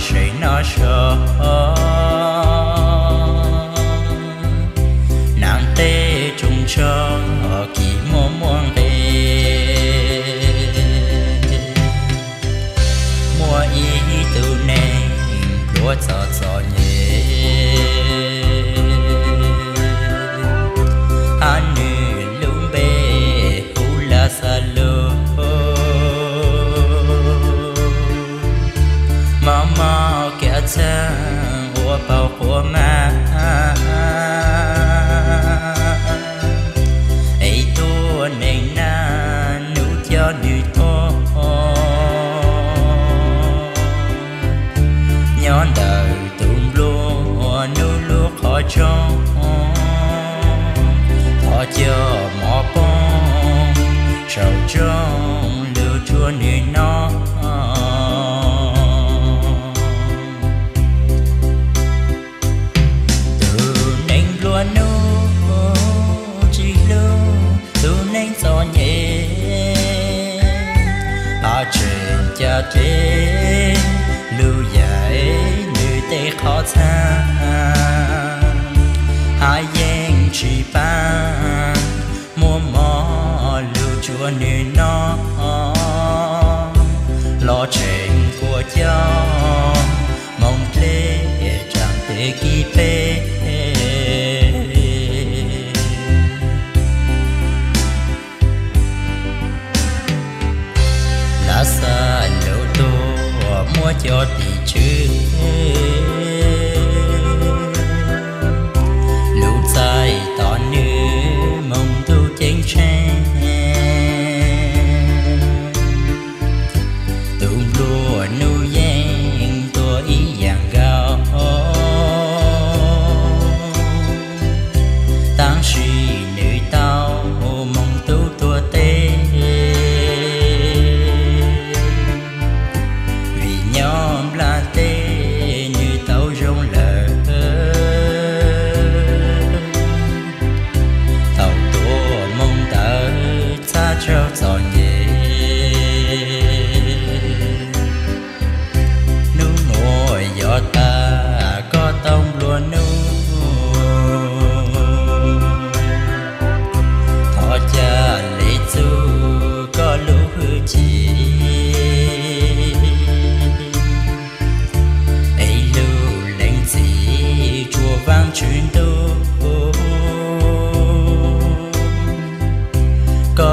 谁能舍？难得中秋，寂寞梦里，我已度内落草草叶，寒雨lumbe hula salo。我保护妈，爱多奶奶，奴娇女托，nhón đầu tung lúa nụ lúa khó trông, khó chờ mỏ bông, sầu trông lưu chua nỉ nó. Trên lưu dạy nữ tê khó xa hai giang trì ba mua mò lưu chúa nữ nó lo chuyện của cháu mong lê chẳng thể kịp bê lá xa mua cho tỷ chứ lúc dài tỏ nữ mong thu chênh chênh tụm lùa nụ dàng tôi ý dạng gạo tăng suy nữ tao mong thu tua tê chuyện tu có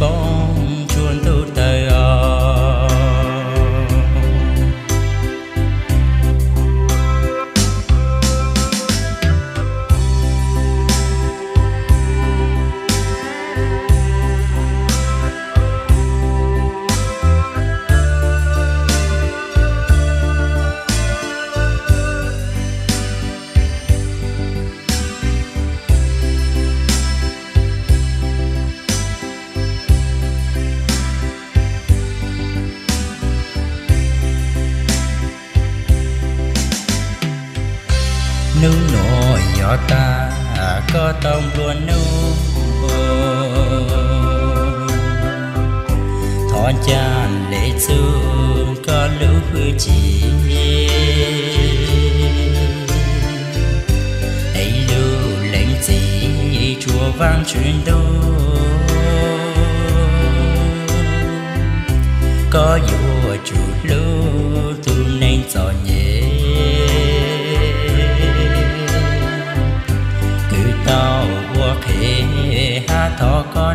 bóng chuồn tu tay nụ nỗi nhỏ ta có tông luôn nụ thọ chan lễ dương có lưu hư chỉ ấy lưu lãnh chỉ chùa vang truyền đô có vua chủ lưu tu nên giỏi nhé tao qua khế ha thọ có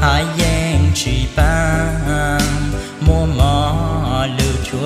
hai giang chỉ ba mua mò lưu